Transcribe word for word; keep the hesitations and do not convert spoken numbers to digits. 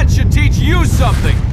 That should teach you something!